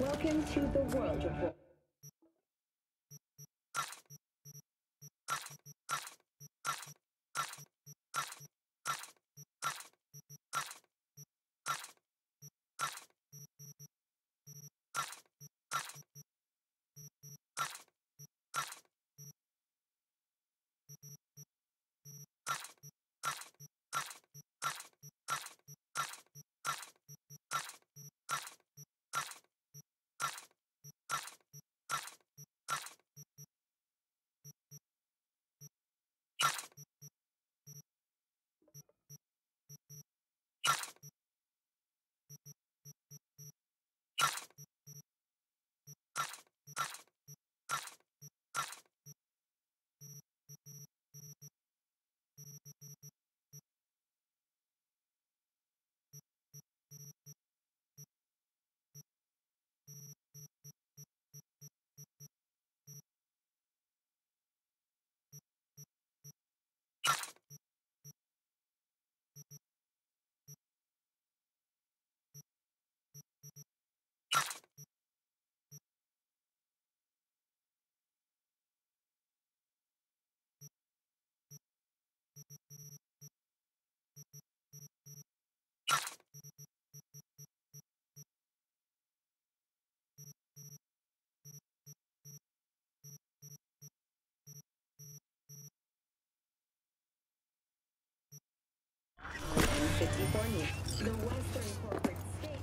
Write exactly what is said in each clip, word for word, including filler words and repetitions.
Welcome to the World Report. fifty-four The Western Corporate State.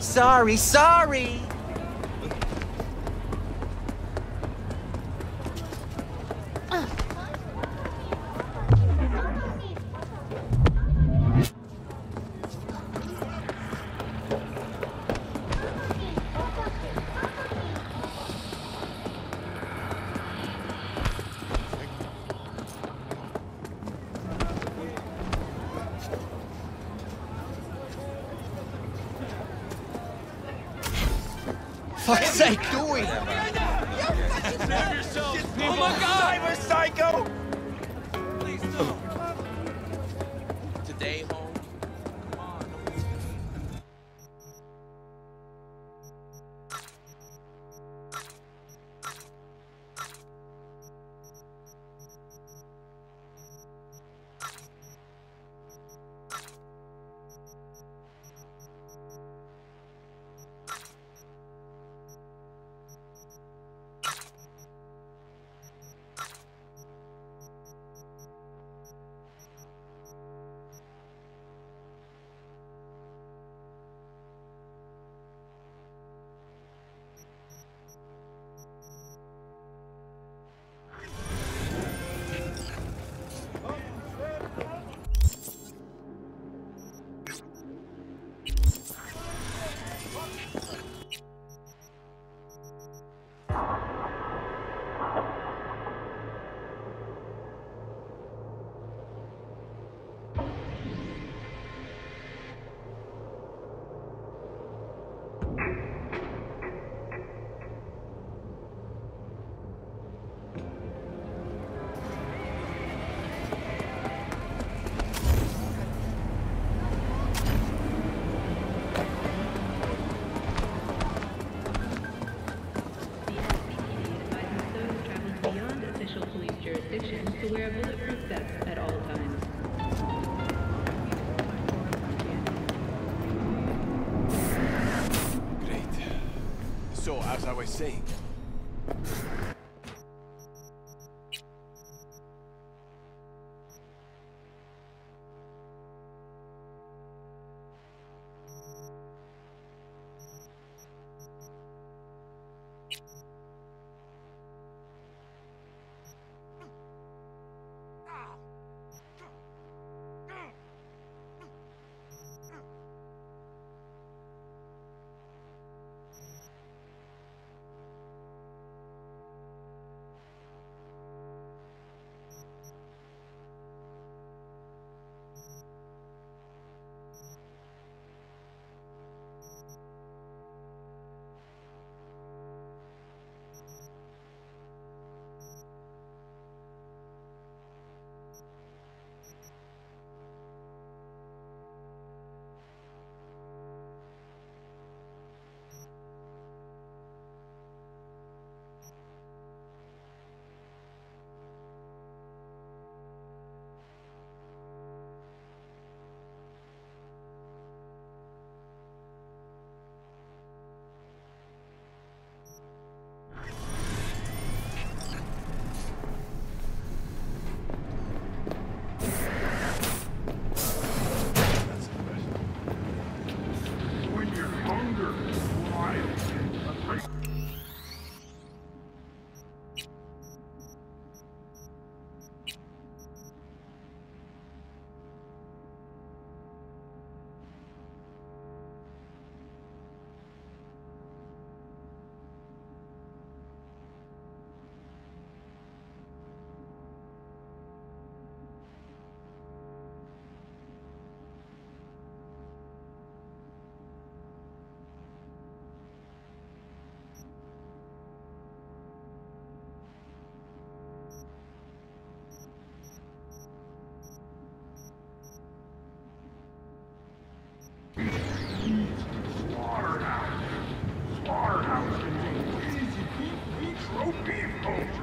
Sorry, sorry! What's sake doing? You're fucking save yourself, people! Oh my God! Cyber Psycho! Please don't. Today, home. Come on, don't lose me. As I was saying, slaughterhouse. Easy beef, beef, roast beef, soldier.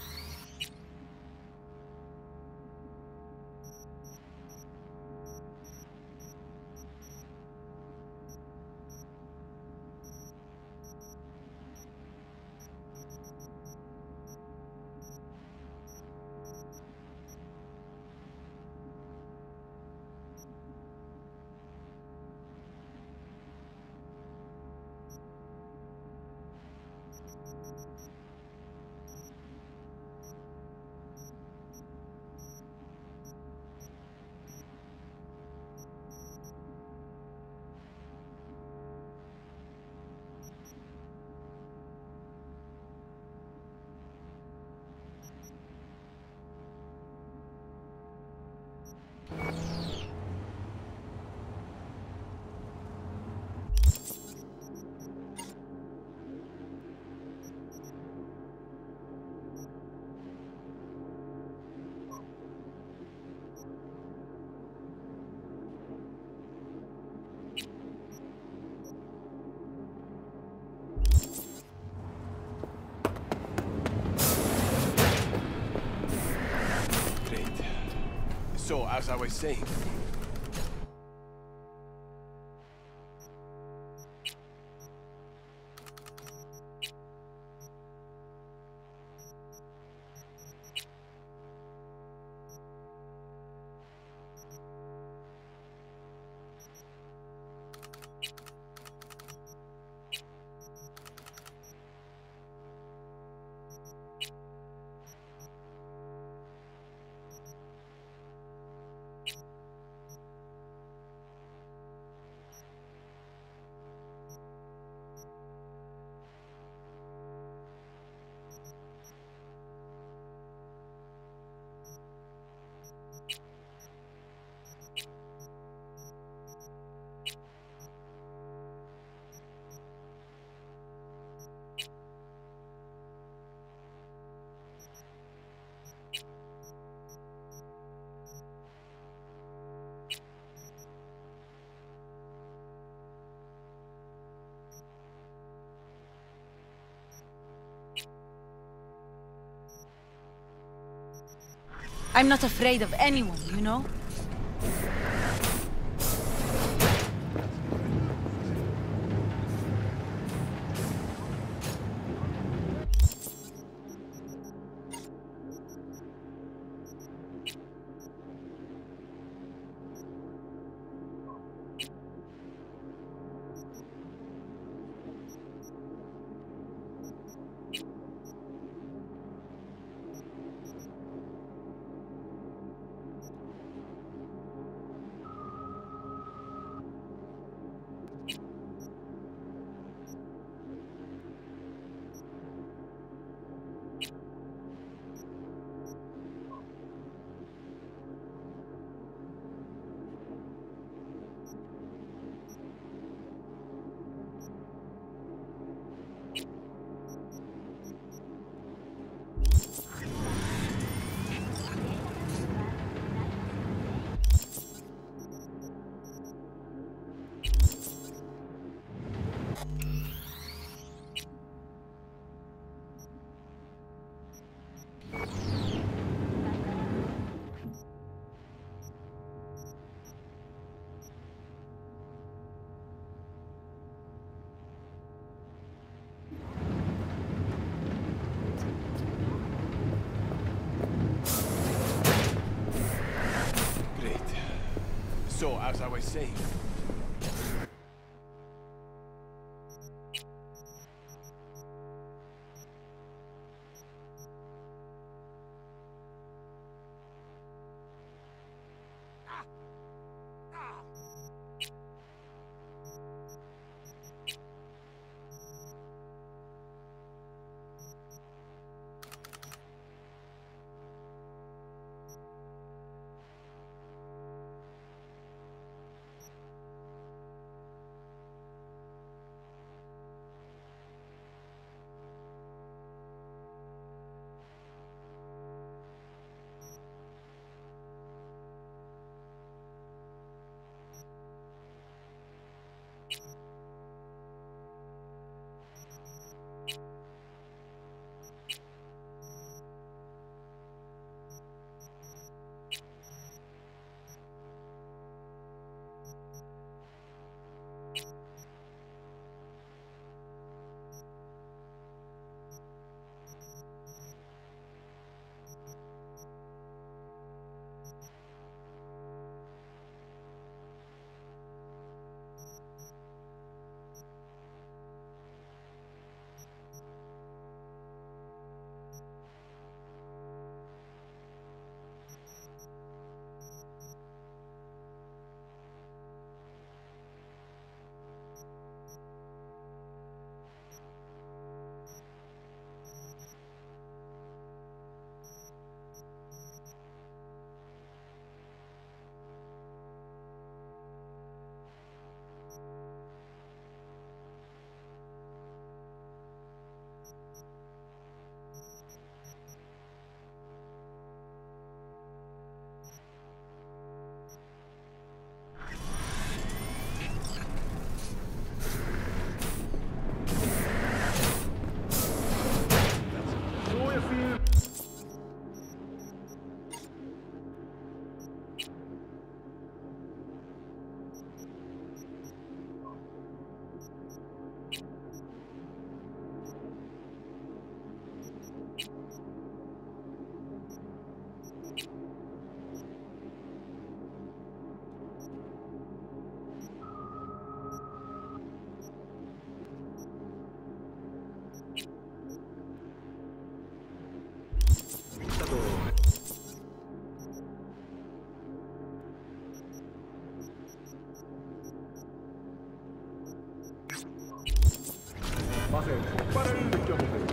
So, as I was saying, I'm not afraid of anyone, you know? So, as I was saying, hacer para el lucha moderno.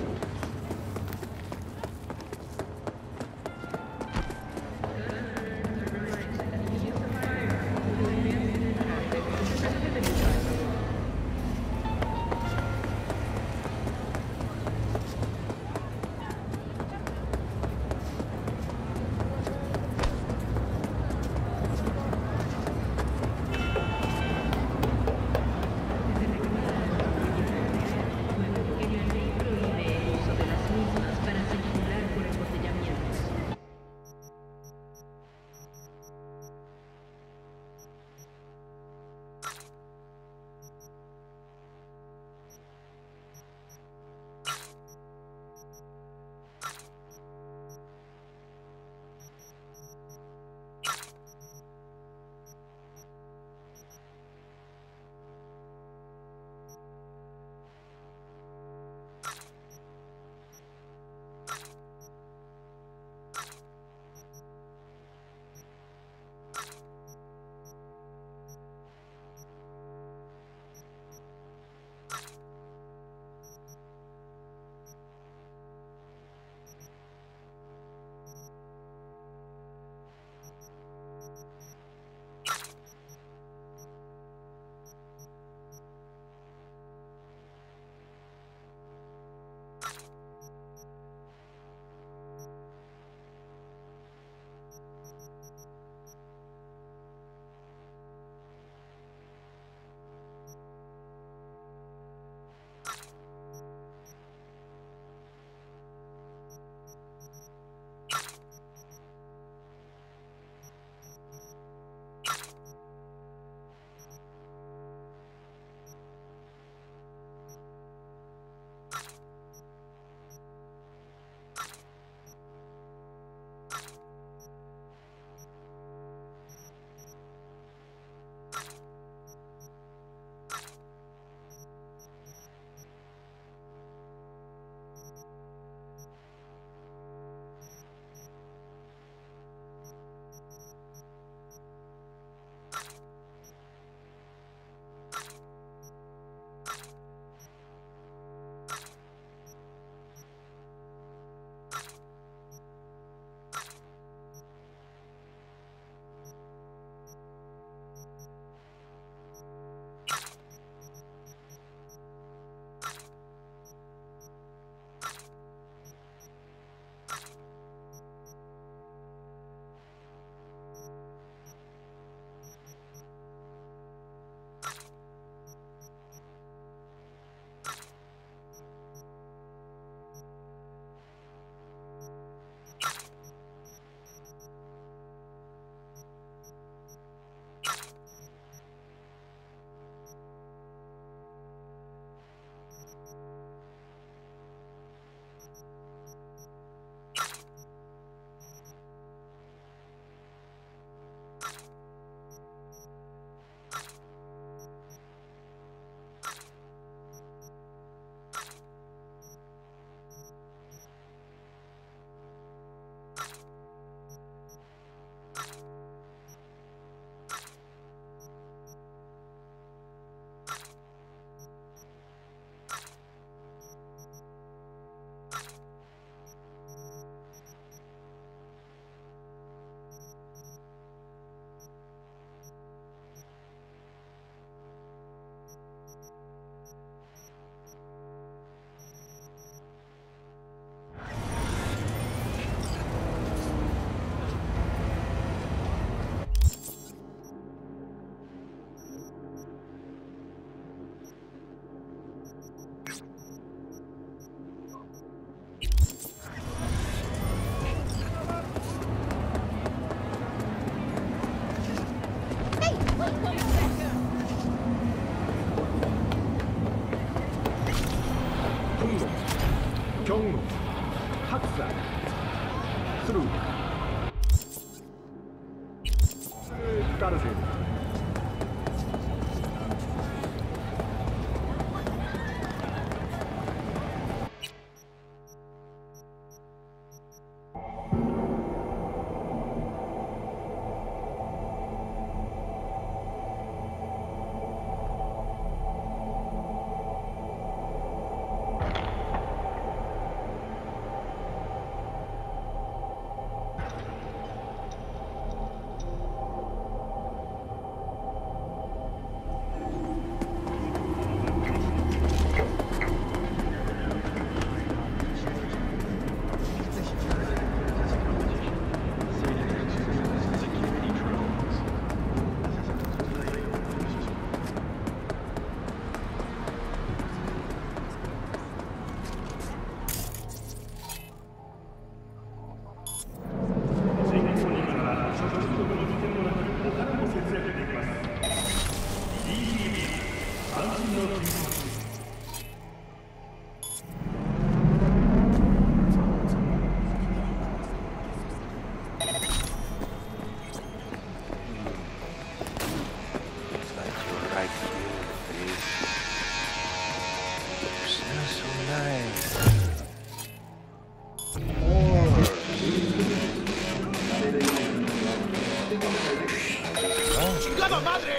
Thank you. I feel it is. Smells so nice. Orbs. Oh. ¡Chingada madre!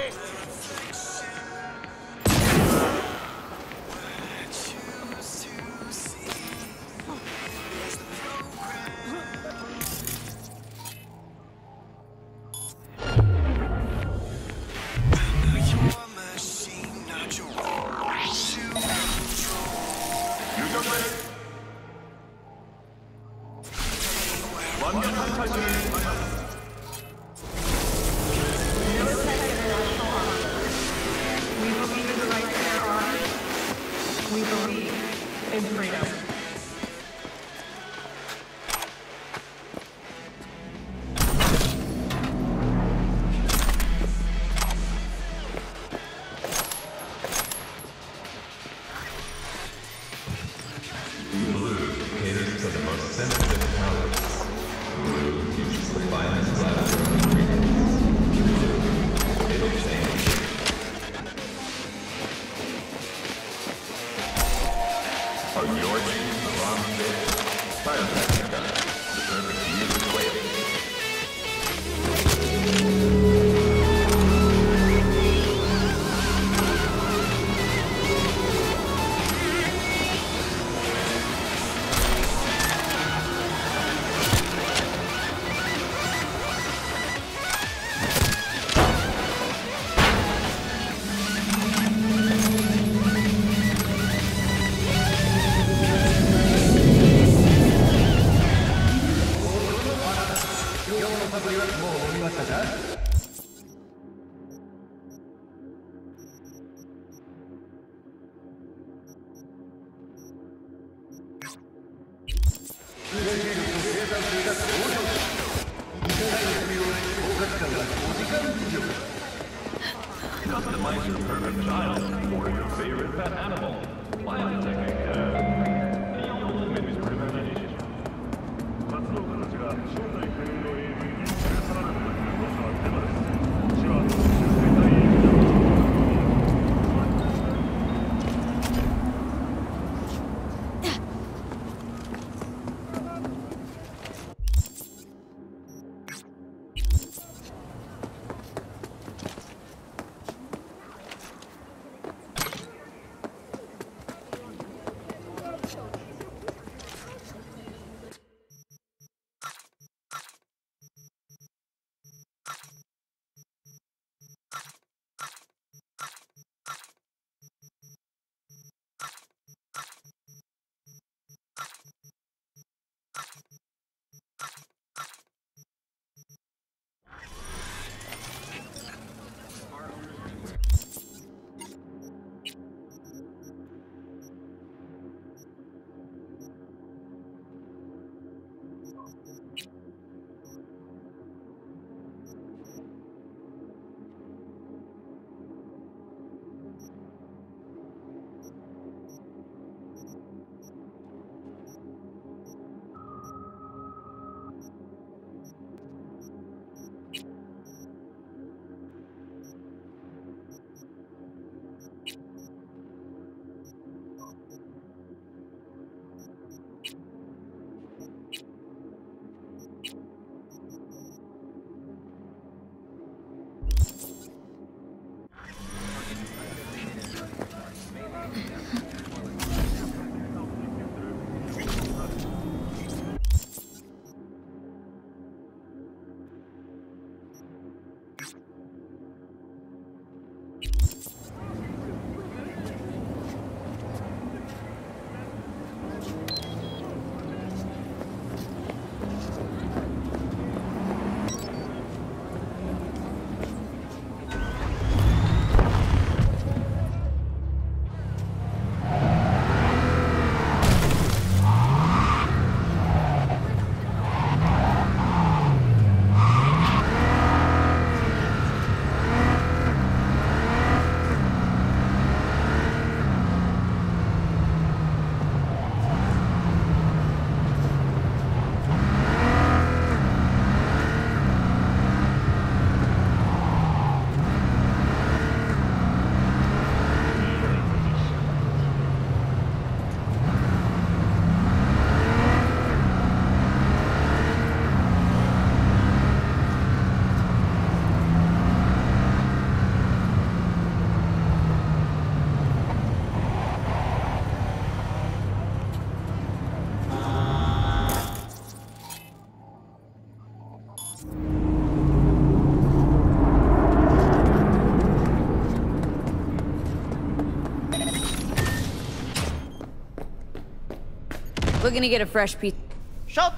Looking to get a fresh piece. Shop!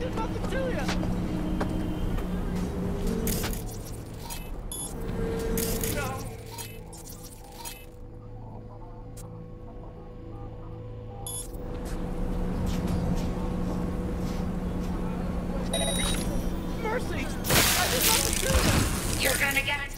There's nothing to you! mercy! I just want to kill him! You're gonna get it!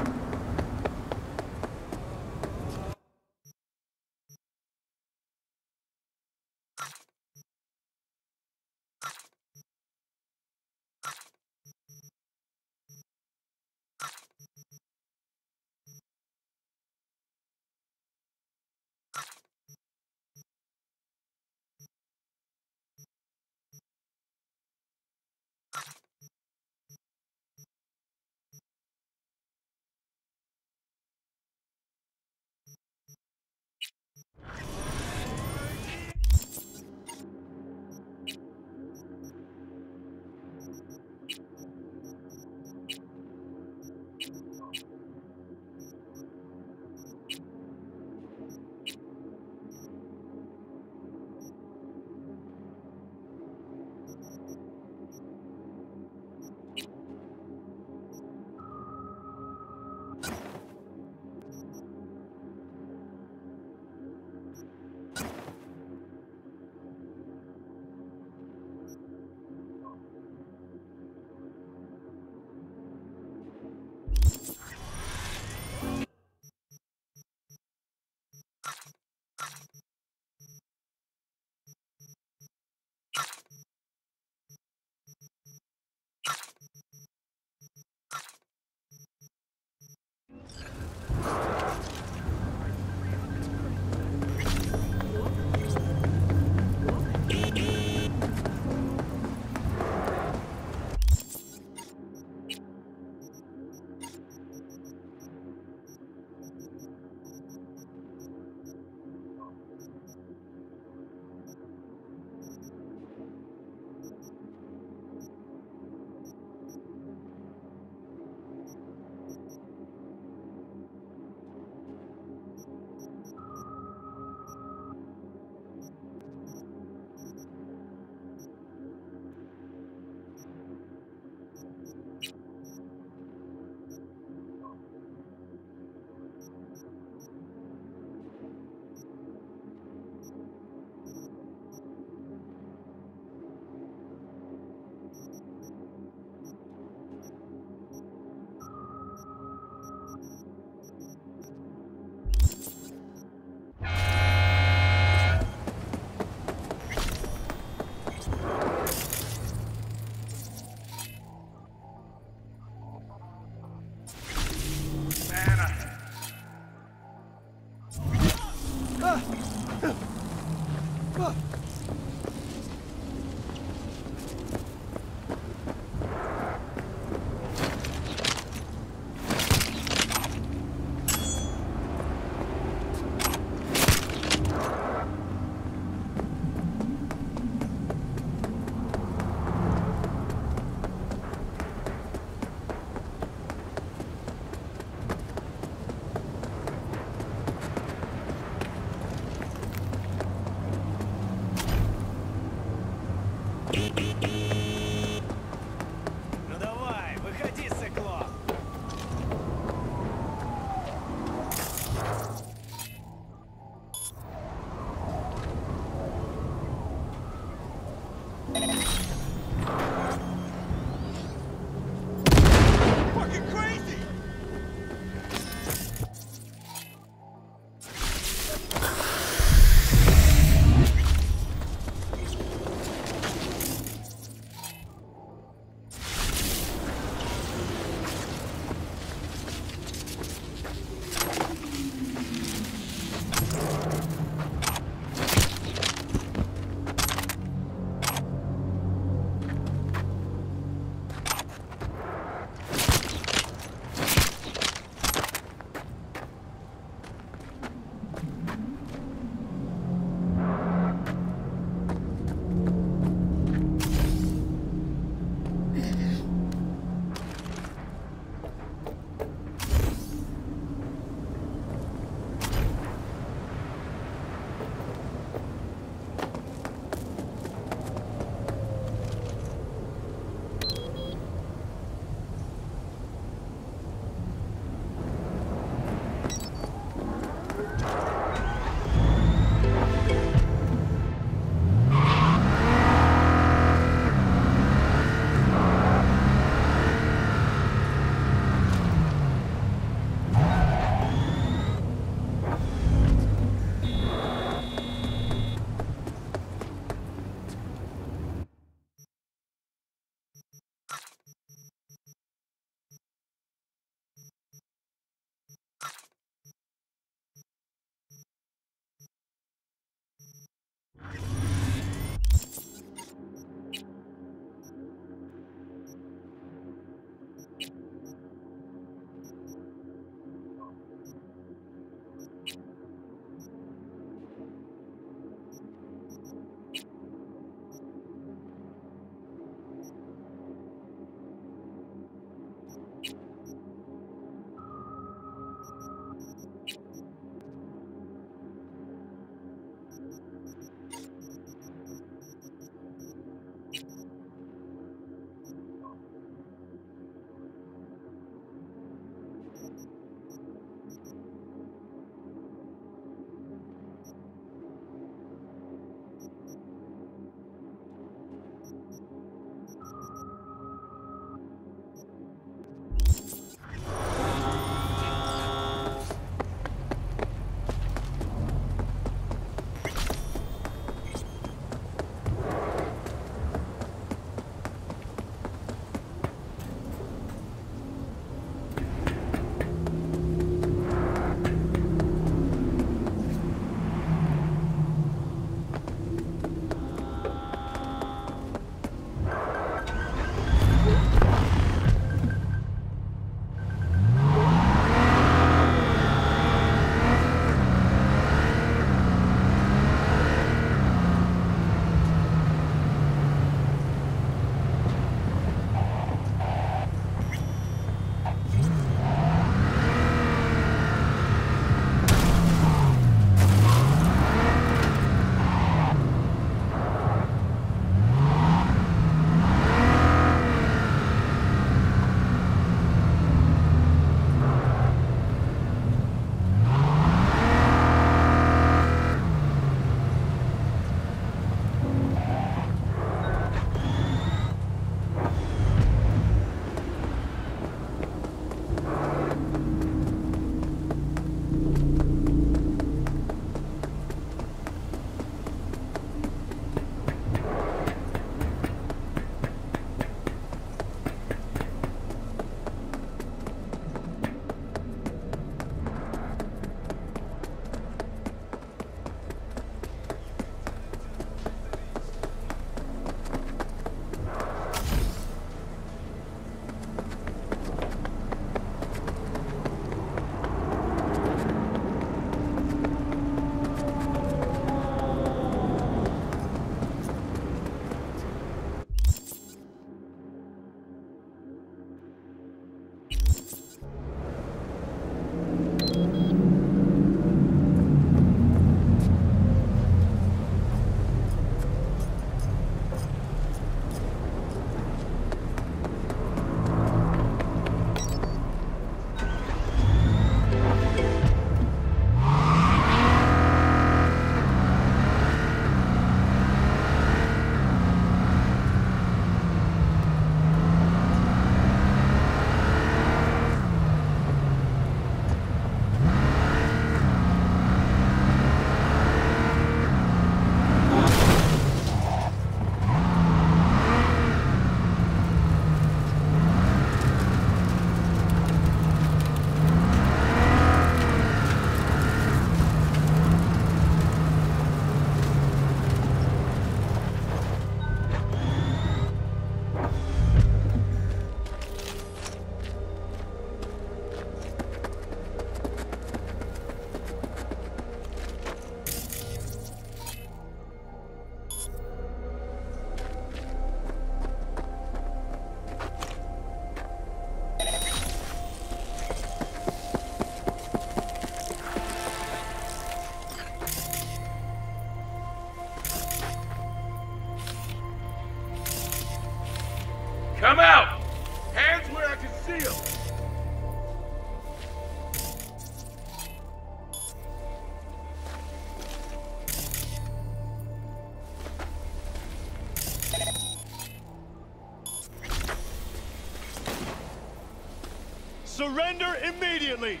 Surrender immediately!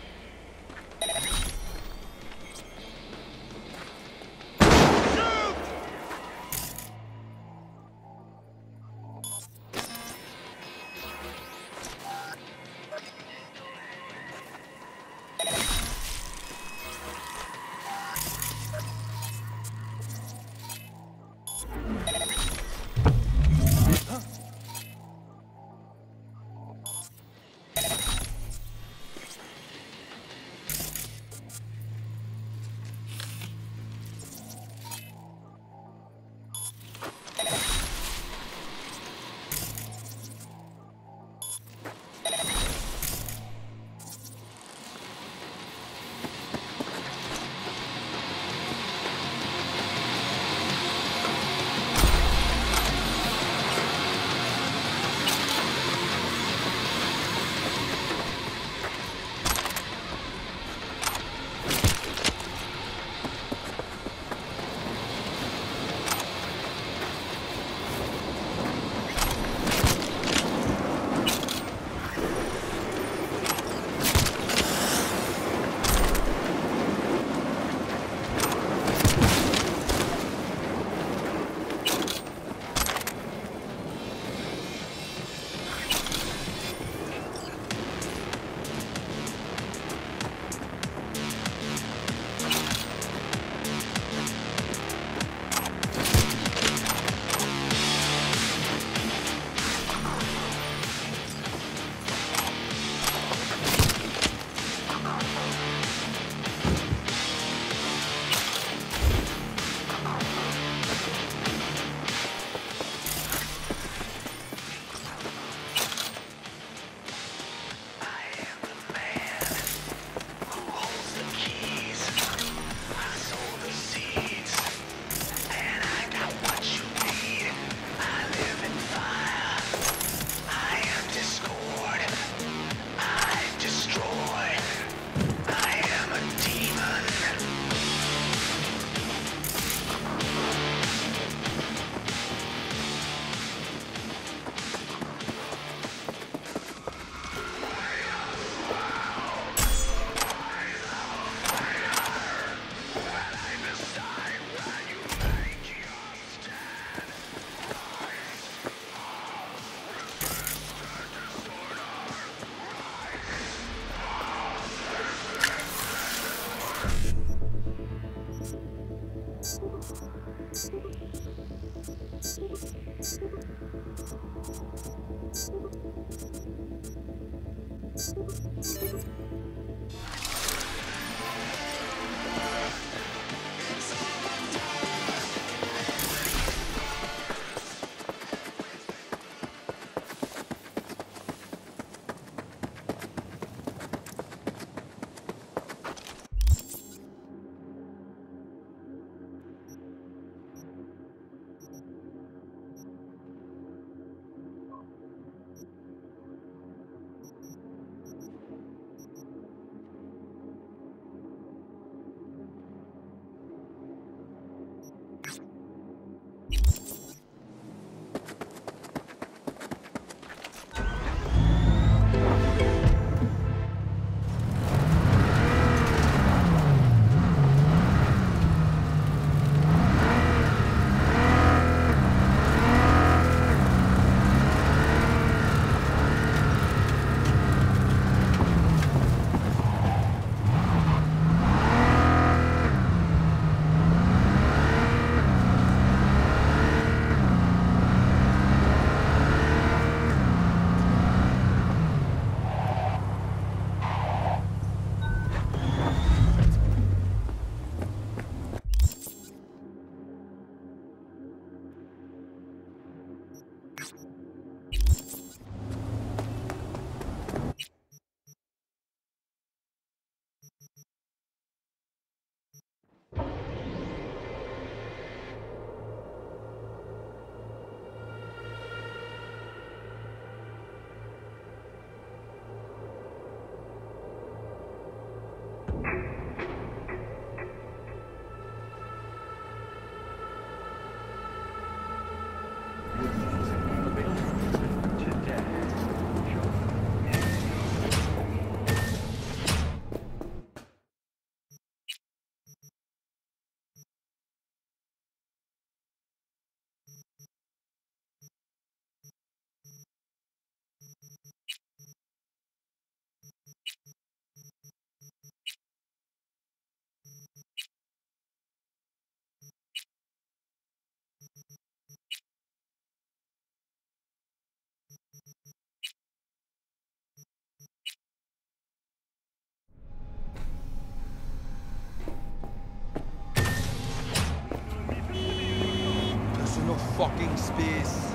fucking space.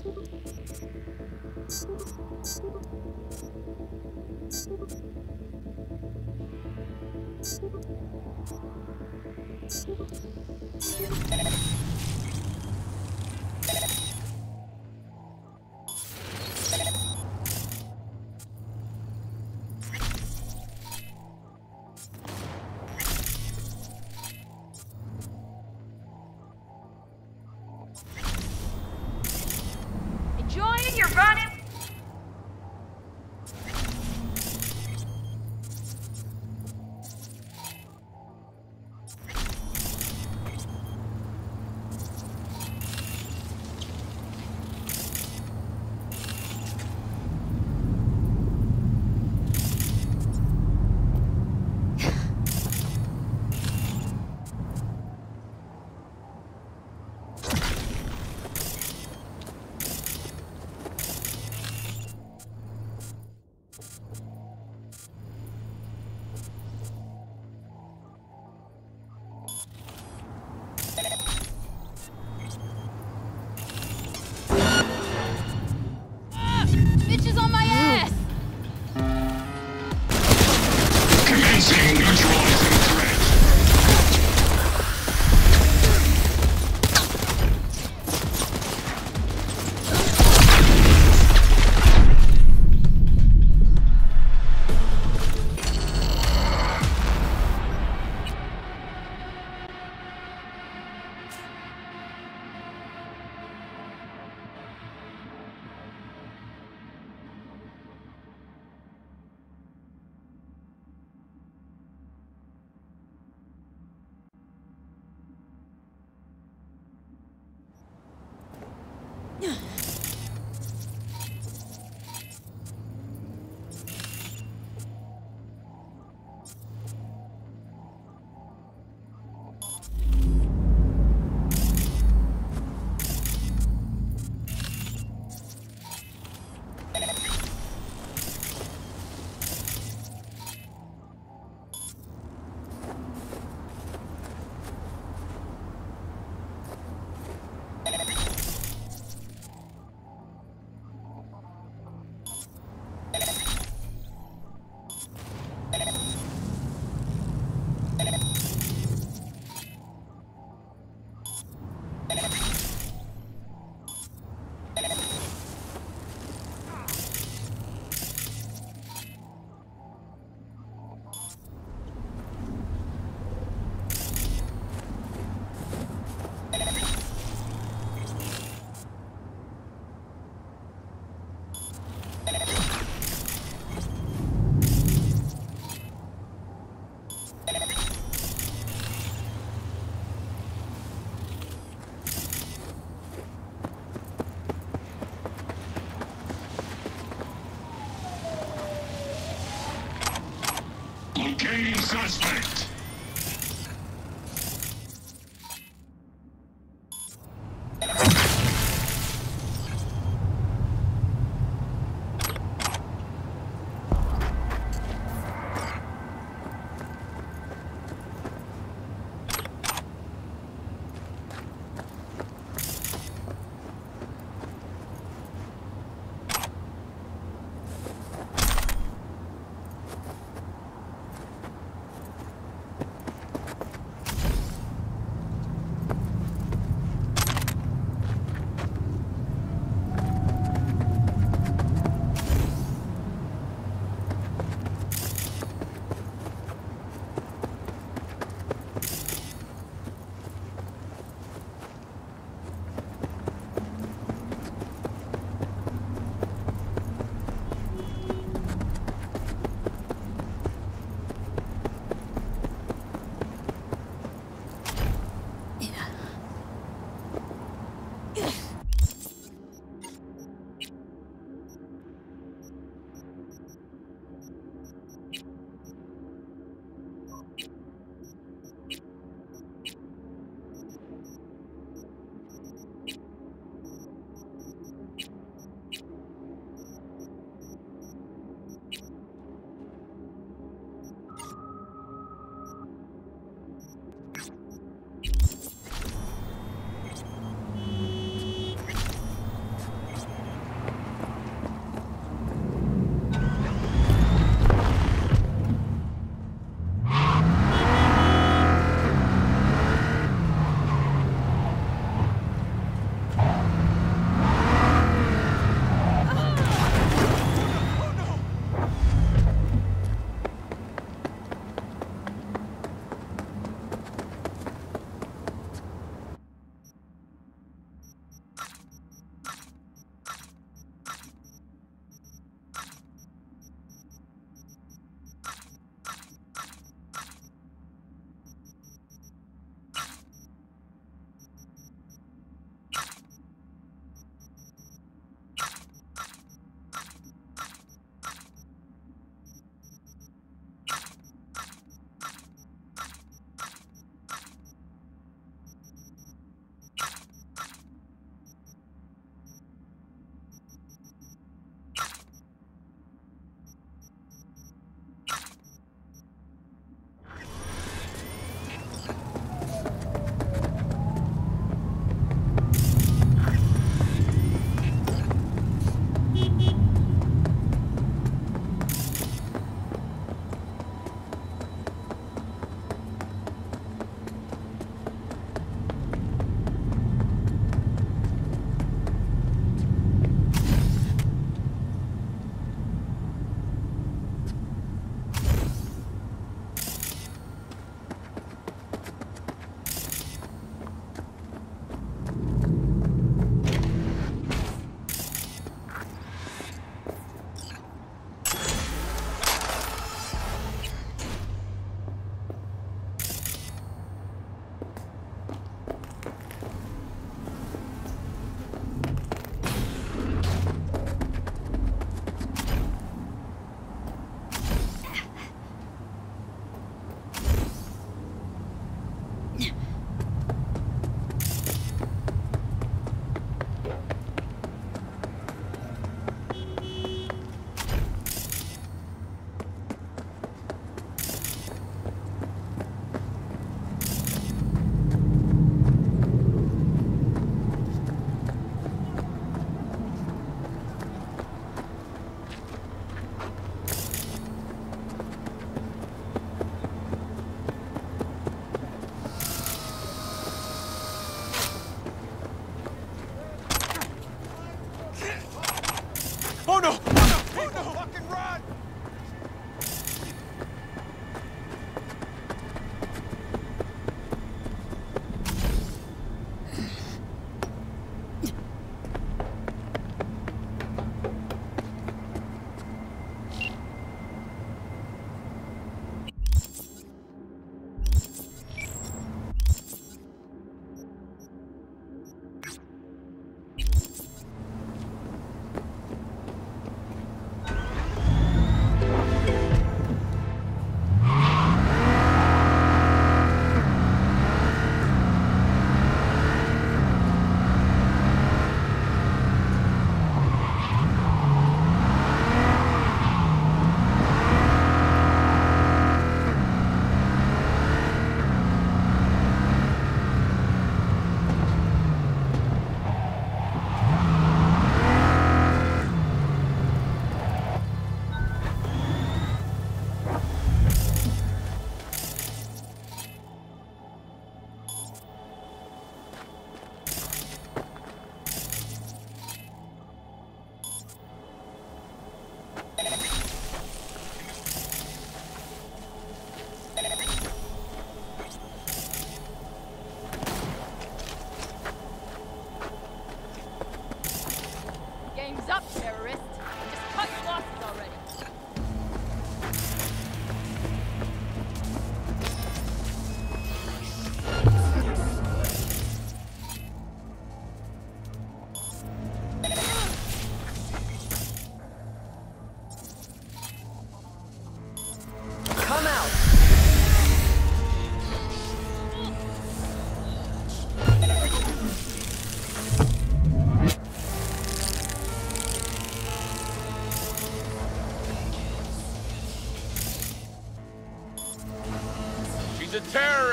Suspect.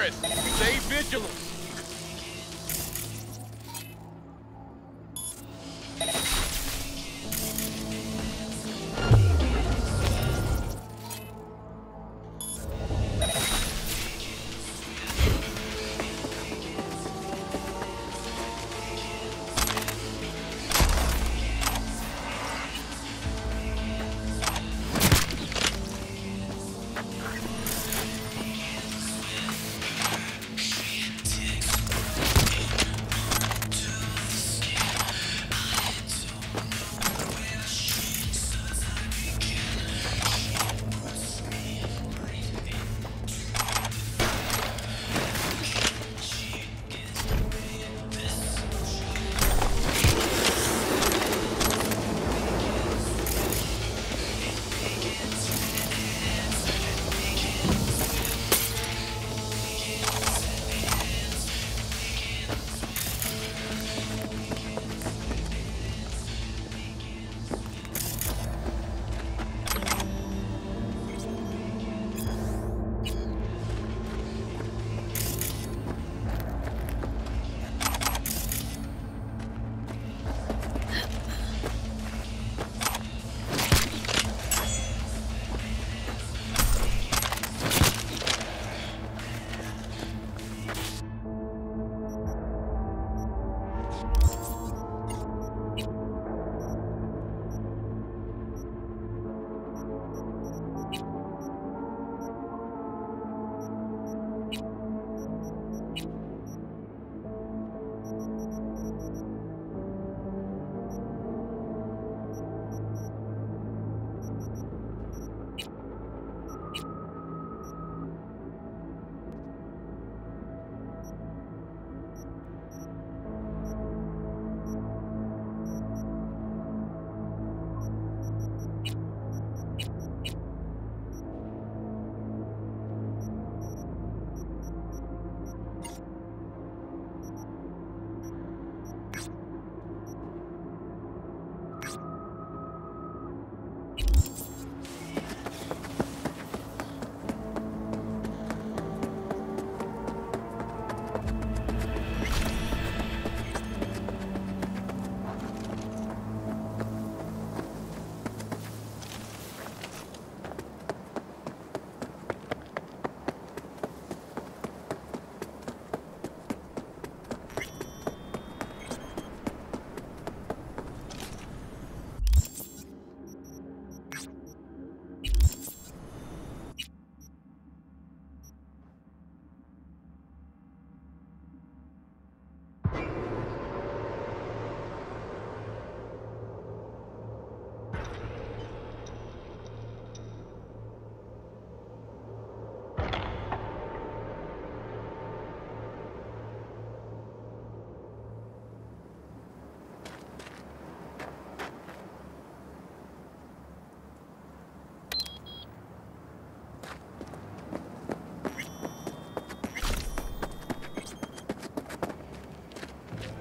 it. Stay vigilant.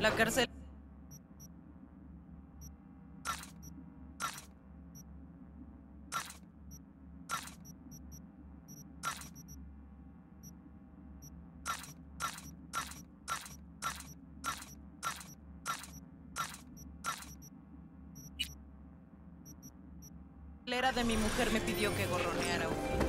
La cárcel. La era de mi mujer me pidió que gorroneara un poco.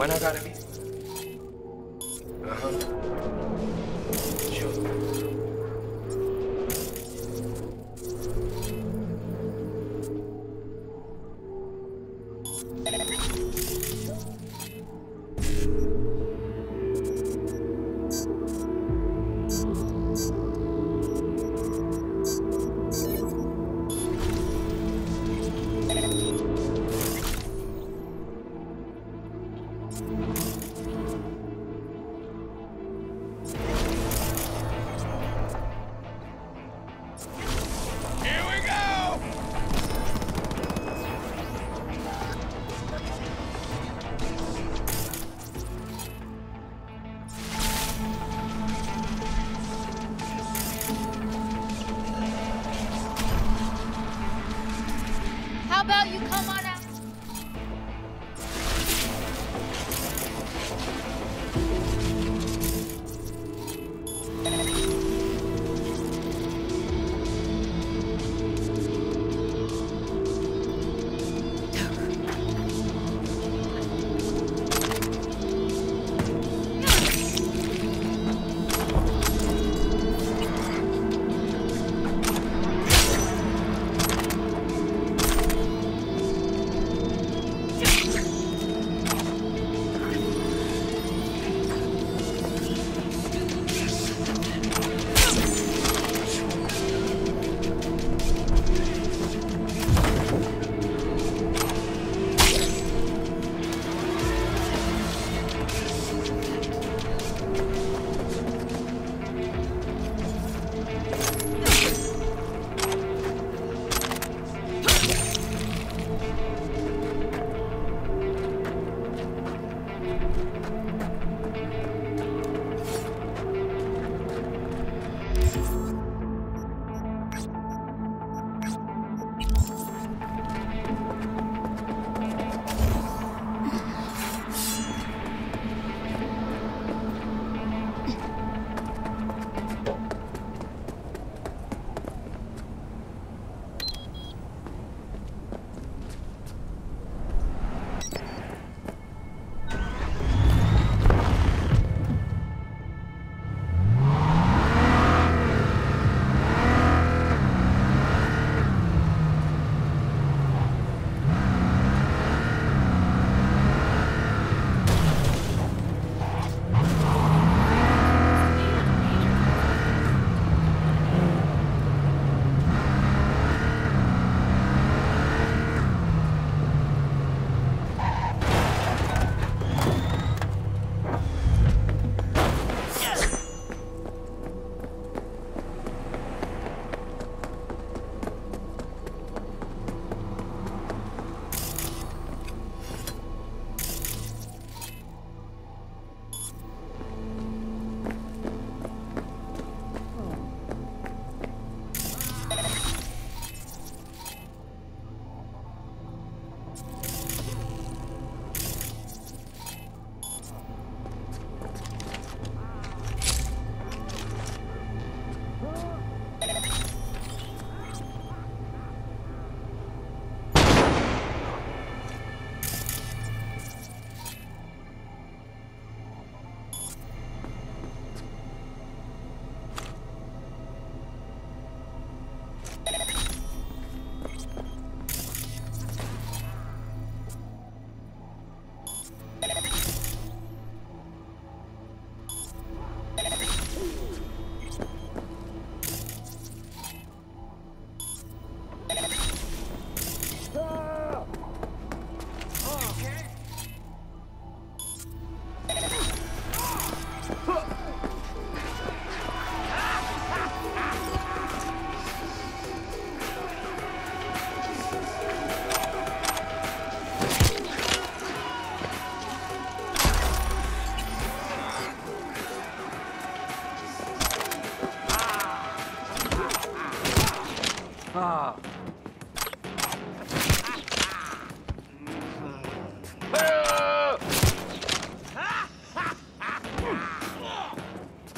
when I gotta be. Uh-huh. Sure.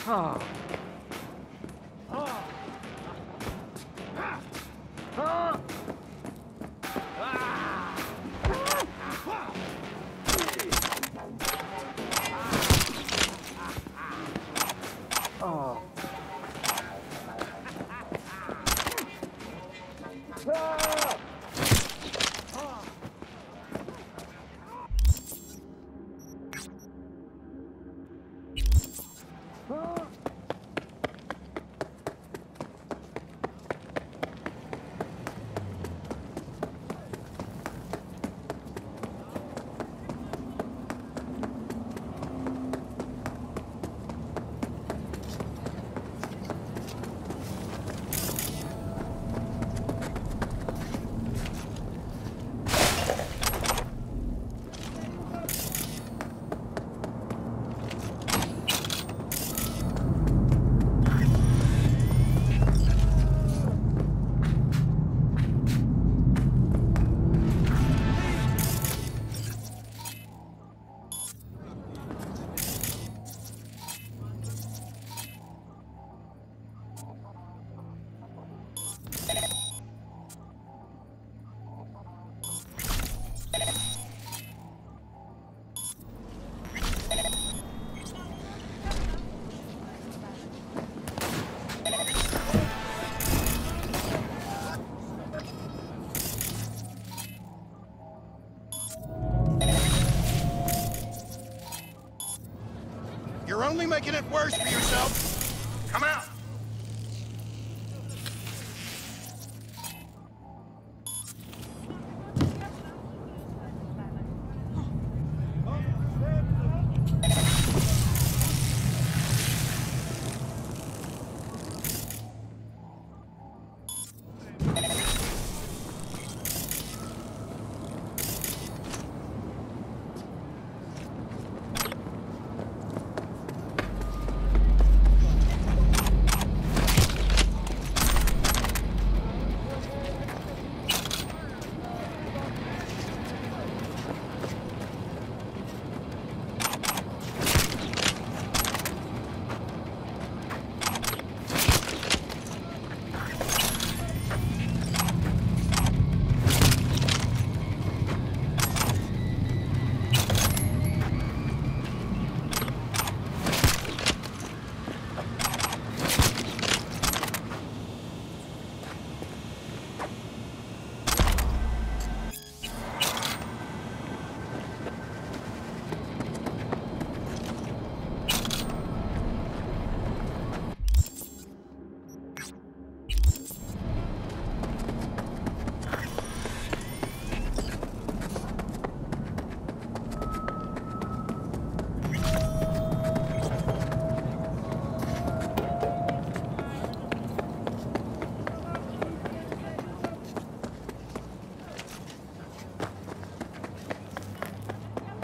Huh? Oh. Only making it worse for yourself. Come out.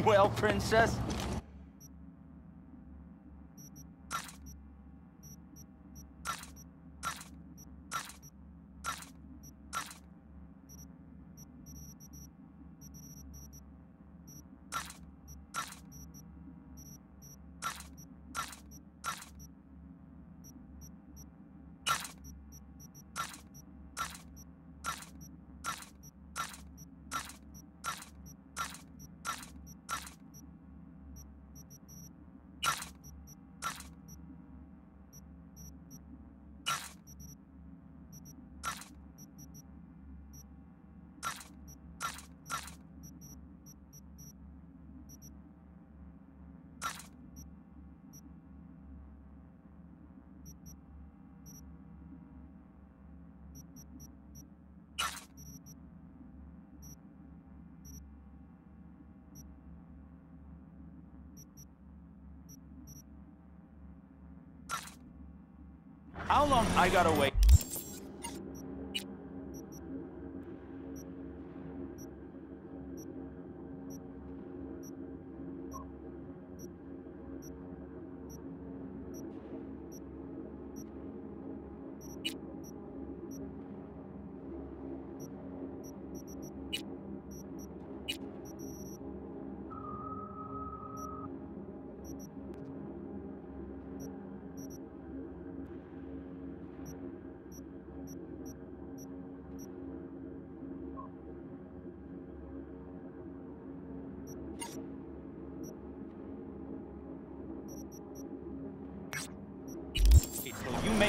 Well, princess. How long I gotta wait?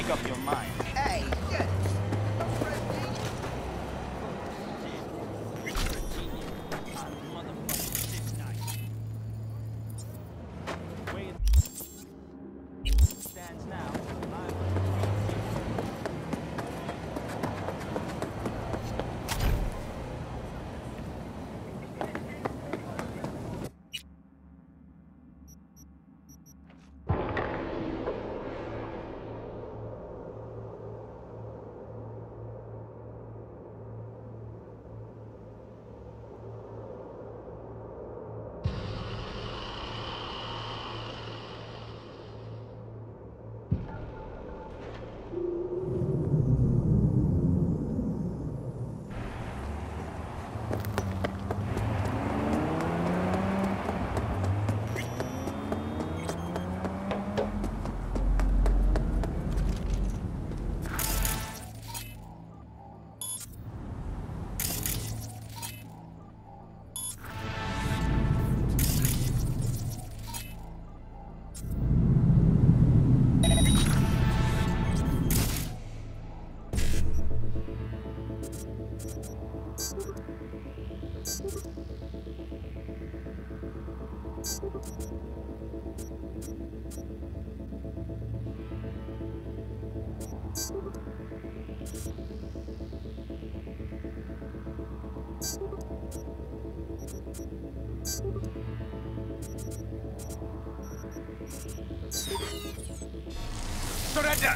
make up your mind. Hey, shit. Surrender!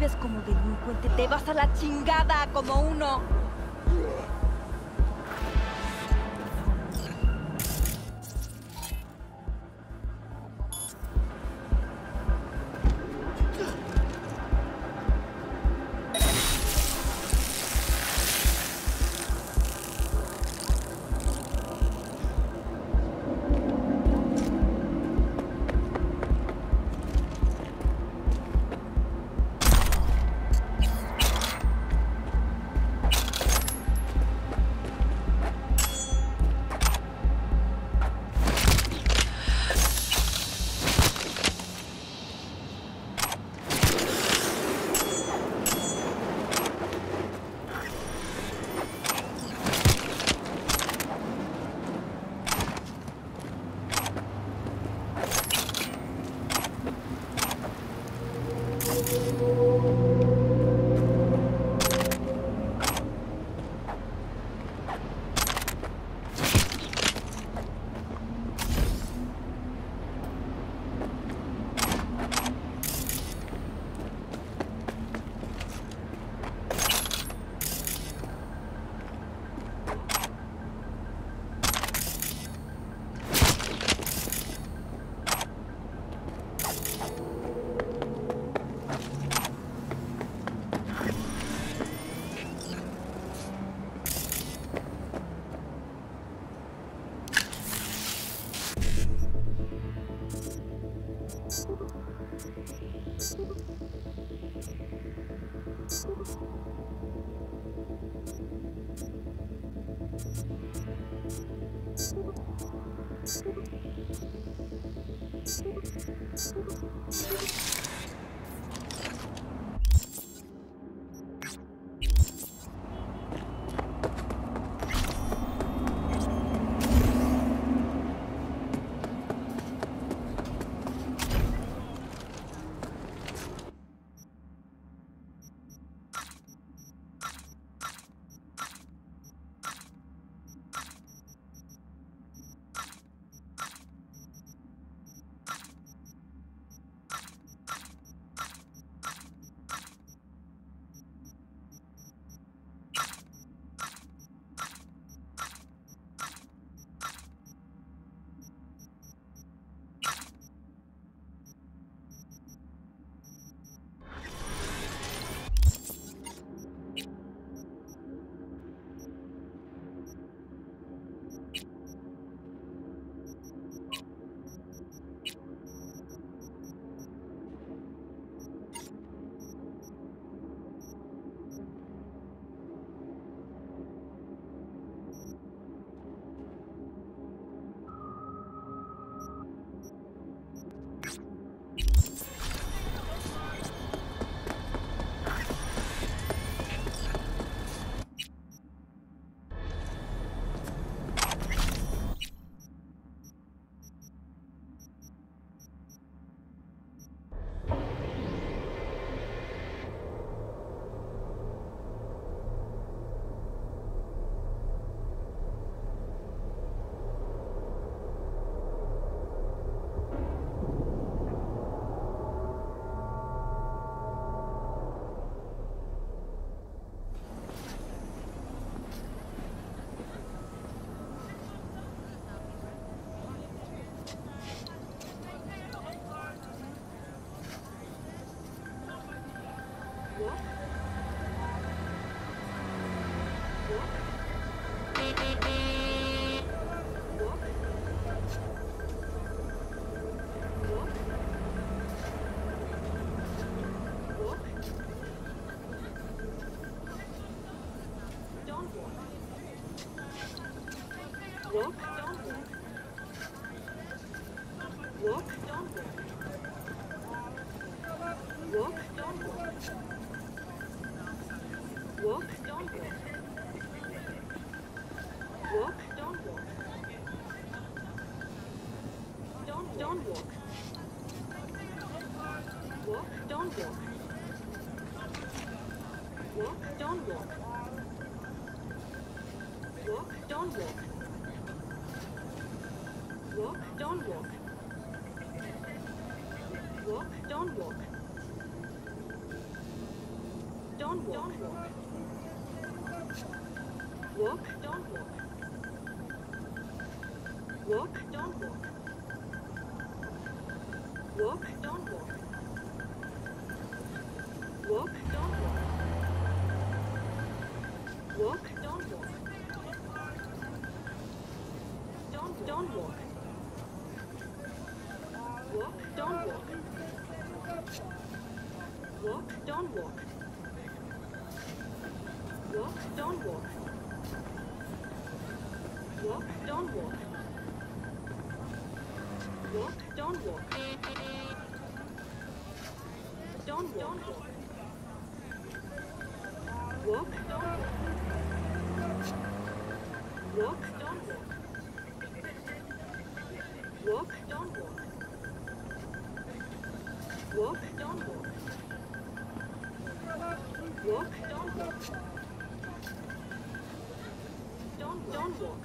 vives como delincuente, te vas a la chingada como uno. Walk, don't walk. Don't walk. Don't walk. Walk. Don't walk. Walk. Don't walk. Walk. Don't walk. Walk. Don't walk. Walk. Don't walk. Don't. Don't walk. Walk. Don't walk. Walk. Don't walk. Walk, don't walk. Walk, don't walk. Walk, don't walk. Don't walk. Walk, don't walk. Walk, don't walk. Walk, don't walk. Walk, don't walk. Walk, don't walk.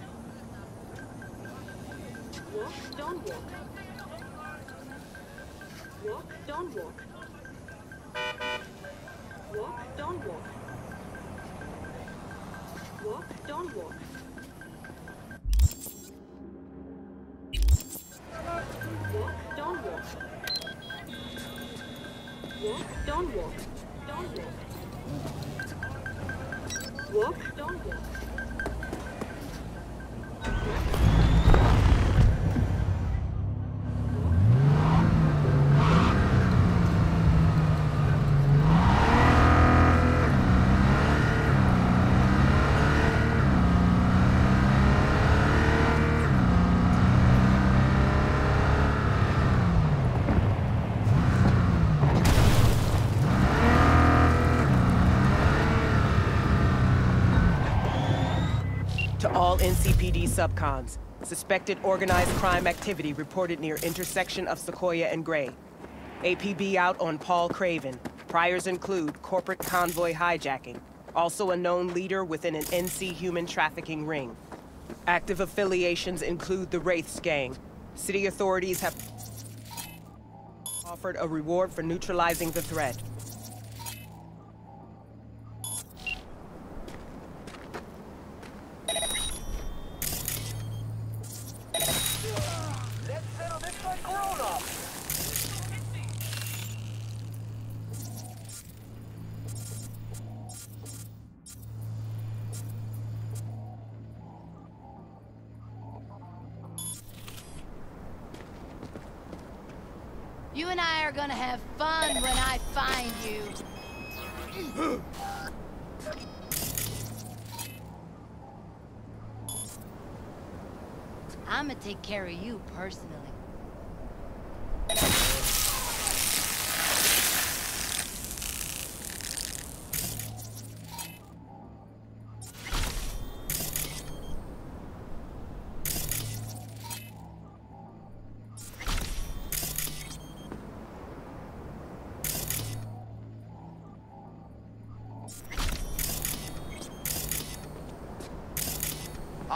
Don't walk. Walk, don't walk. Walk, don't walk. Walk, don't walk. Walk, don't walk. Walk, don't walk. Walk, don't walk. Don't walk. Walk, don't walk. All N C P D subcons. Suspected organized crime activity reported near intersection of Sequoia and Gray. A P B out on Paul Craven. Priors include corporate convoy hijacking. Also a known leader within an N C human trafficking ring. Active affiliations include the Wraiths gang. City authorities have offered a reward for neutralizing the threat. You and I are gonna have fun when I find you. I'm gonna take care of you personally.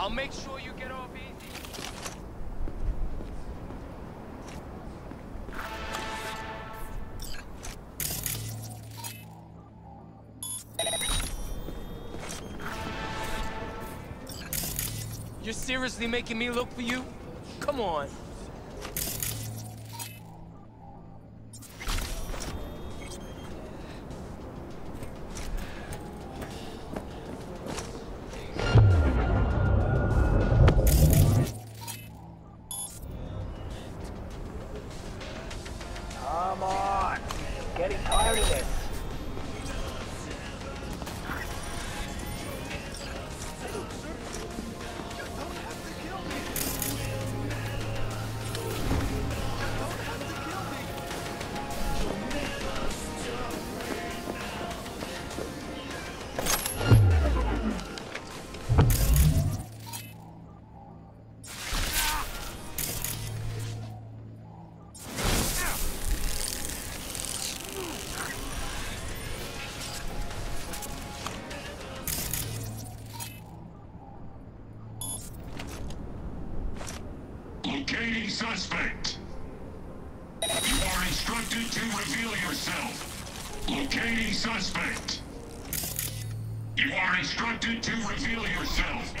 I'll make sure you get off easy. You're seriously making me look for you? Come on. Locating suspect. You are instructed to reveal yourself. Locating suspect. You are instructed to reveal yourself.